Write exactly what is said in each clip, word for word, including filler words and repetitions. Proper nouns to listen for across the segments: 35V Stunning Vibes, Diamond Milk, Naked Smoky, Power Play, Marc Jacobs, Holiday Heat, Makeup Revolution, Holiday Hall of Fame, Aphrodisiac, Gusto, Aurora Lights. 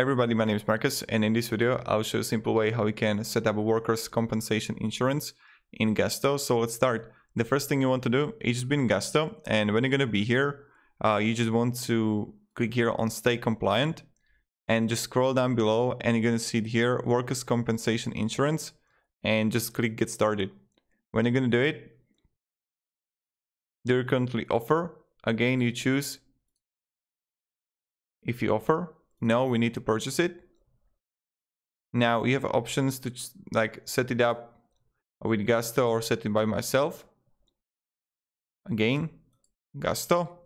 Hey everybody, my name is Marcus, and in this video I'll show you a simple way how you can set up a workers' compensation insurance in Gusto. So let's start. The first thing you want to do is just be in Gusto, and when you're going to be here, uh, you just want to click here on Stay Compliant and just scroll down below, and you're going to see here workers' compensation insurance, and just click Get Started. When you're going to do it, they're currently offer. Again, you choose if you offer. No, we need to purchase it. Now you have options to like set it up with Gusto or set it by myself. Again, Gusto.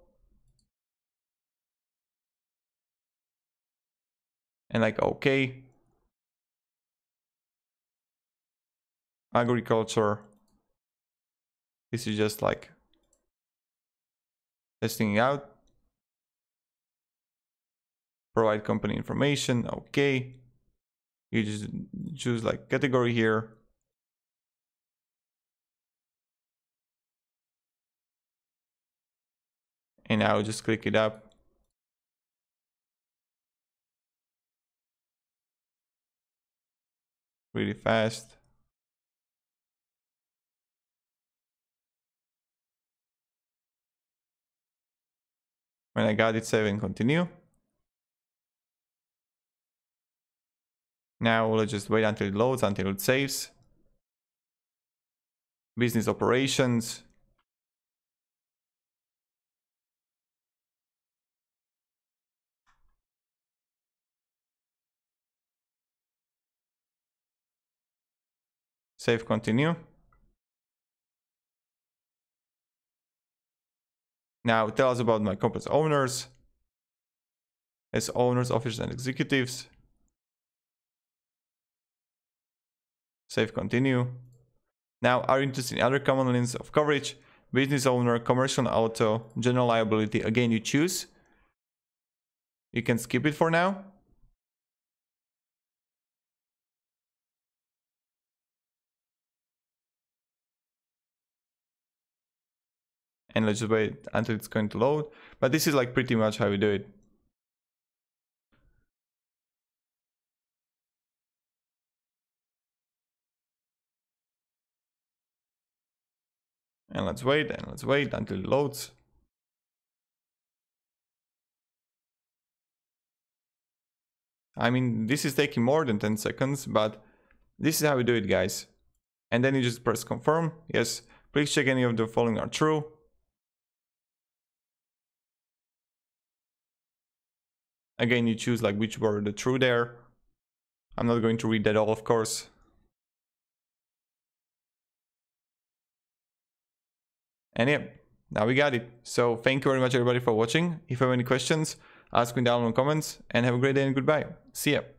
And like okay. Agriculture. This is just like testing it out. Provide company information, okay. You just choose like category here. And now just click it up. Really fast. When I got it, save and continue. Now we'll just wait until it loads, until it saves. Business operations. Save, continue. Now tell us about my company's owners. As owners, officers and executives. Save, continue. Now, are you interested in other common lines of coverage? Business owner, commercial auto, general liability. Again, you choose. You can skip it for now. And let's just wait until it's going to load. But this is like pretty much how we do it. And let's wait, and let's wait until it loads. I mean, this is taking more than ten seconds, but this is how we do it, guys. And then you just press confirm. Yes, please check any of the following are true. Again, you choose like which were the true there. I'm not going to read that all, of course. And yeah, now we got it. So thank you very much everybody for watching. If you have any questions, ask me down in the comments, and have a great day and goodbye. See ya.